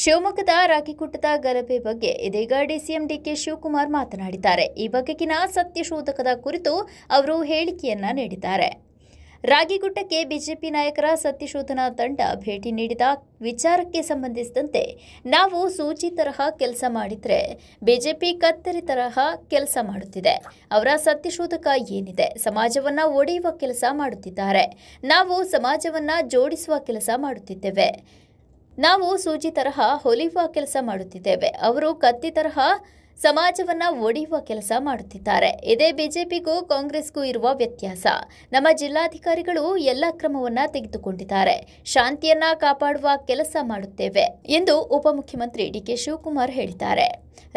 ಶಿವಮೊಗ್ಗದ ರಾಗಿಗುಟ್ಟದ ಗಲಭೆ ಬಗ್ಗೆ ಇದೀಗ ಡಿಸಿಎಂ ಡಿಕೆ ಶಿವಕುಮಾರ್ ಮಾತನಾಡಿದ್ದಾರೆ। ಈ ಬಗೆಗಿನ ಸತ್ಯಶೋಧಕದ ಕುರಿತು ಅವರು ಹೇಳಿಕೆಯನ್ನ ನೀಡಿದ್ದಾರೆ। ರಾಗಿಗುಟ್ಟಕ್ಕೆ ಬಿಜೆಪಿ ನಾಯಕರ ಸತ್ಯಶೋಧನಾ ತಂಡ ಭೇಟಿ ನೀಡಿದ ವಿಚಾರಕ್ಕೆ ಸಂಬಂಧಿಸಿದಂತೆ ನಾವು ಸೂಚಿ ತರಹ ಕೆಲಸ ಮಾಡಿದರೆ ಬಿಜೆಪಿ ಕತ್ತರಿ ತರಹ ಕೆಲಸ ಮಾಡುತ್ತಿದೆ। ಅವರ ಸತ್ಯಶೋಧಕ ಏನಿದೆ, ಸಮಾಜವನ್ನು ಒಡೆಯುವ ಕೆಲಸ ಮಾಡುತ್ತಿದ್ದಾರೆ। ನಾವು ಸಮಾಜವನ್ನು ಜೋಡಿಸುವ ಕೆಲಸ ಮಾಡುತ್ತಿದ್ದೇವೆ। ನಾವು ಸೂಜಿ ತರಹ ಹೊಲಿಯುವ ಕೆಲಸ ಮಾಡುತ್ತಿದ್ದೇವೆ। ಅವರು ಕತ್ತಿ ತರಹ ಸಮಾಜವನ್ನು ಒಡೆಯುವ ಕೆಲಸ ಮಾಡುತ್ತಿದ್ದಾರೆ। ಇದೇ ಬಿಜೆಪಿಗೂ ಕಾಂಗ್ರೆಸ್ಗೂ ಇರುವ ವ್ಯತ್ಯಾಸ। ನಮ್ಮ ಜಿಲ್ಲಾಧಿಕಾರಿಗಳು ಎಲ್ಲ ಕ್ರಮವನ್ನು ತೆಗೆದುಕೊಂಡಿದ್ದಾರೆ। ಶಾಂತಿಯನ್ನ ಕಾಪಾಡುವ ಕೆಲಸ ಮಾಡುತ್ತೇವೆ ಎಂದು ಉಪಮುಖ್ಯಮಂತ್ರಿ ಡಿಕೆ ಶಿವಕುಮಾರ್ ಹೇಳಿದ್ದಾರೆ।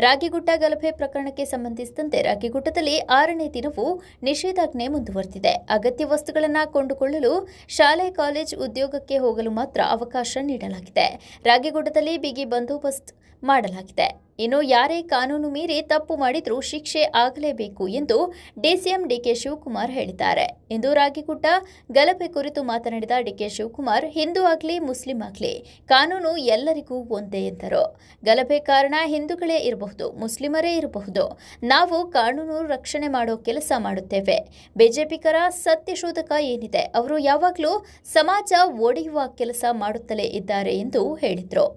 ರಾಗಿಗುಟ್ಟ ಗಲಭೆ ಪ್ರಕರಣಕ್ಕೆ ಸಂಬಂಧಿಸಿದಂತೆ ರಾಗಿಗುಟ್ಟದಲ್ಲಿ 6ನೇ ದಿನವೂ ನಿಷೇಧಾಜ್ಞೆ ಮುಂದುವರೆದಿದೆ। ಅಗತ್ಯ ವಸ್ತುಗಳನ್ನು ಕೊಂಡುಕೊಳ್ಳಲು ಶಾಲೆ ಕಾಲೇಜು ಉದ್ಯೋಗಕ್ಕೆ ಹೋಗಲು ಮಾತ್ರ ಅವಕಾಶ ನೀಡಲಾಗಿದೆ। ರಾಗಿಗುಟ್ಟದಲ್ಲಿ ಬಿಗಿ ಬಂದೋಬಸ್ತ್ ಮಾಡಲಾಗಿದೆ। ಇನ್ನು ಯಾರೇ ಕಾನೂನು ಮೀರಿ ತಪ್ಪು ಮಾಡಿದರೂ ಶಿಕ್ಷೆ ಆಗಲೇಬೇಕು ಎಂದು ಡಿಸಿಎಂ ಡಿಕೆ ಶಿವಕುಮಾರ್ ಹೇಳಿದ್ದಾರೆ। ಇಂದು ರಾಗಿಗುಟ್ಟ ಗಲಭೆ ಕುರಿತು ಮಾತನಾಡಿದ ಡಿಕೆ ಶಿವಕುಮಾರ್, ಹಿಂದೂ ಆಗಲಿ ಮುಸ್ಲಿಂ ಆಗಲಿ ಕಾನೂನು ಎಲ್ಲರಿಗೂ ಒಂದೇ ಎಂದರು। ಗಲಭೆ ಕಾರಣ ಹಿಂದೂಗಳೇ ಇರಬಹುದು, ಮುಸ್ಲಿಮರೇ ಇರಬಹುದು, ನಾವು ಕಾನೂನು ರಕ್ಷಣೆ ಮಾಡೋ ಕೆಲಸ ಮಾಡುತ್ತೇವೆ। ಬಿಜೆಪಿಗರ ಸತ್ಯಶೋಧಕ ಏನಿದೆ, ಅವರು ಯಾವಾಗಲೂ ಸಮಾಜ ಒಡೆಯುವ ಕೆಲಸ ಮಾಡುತ್ತಲೇ ಇದ್ದಾರೆ ಎಂದು ಹೇಳಿದರು।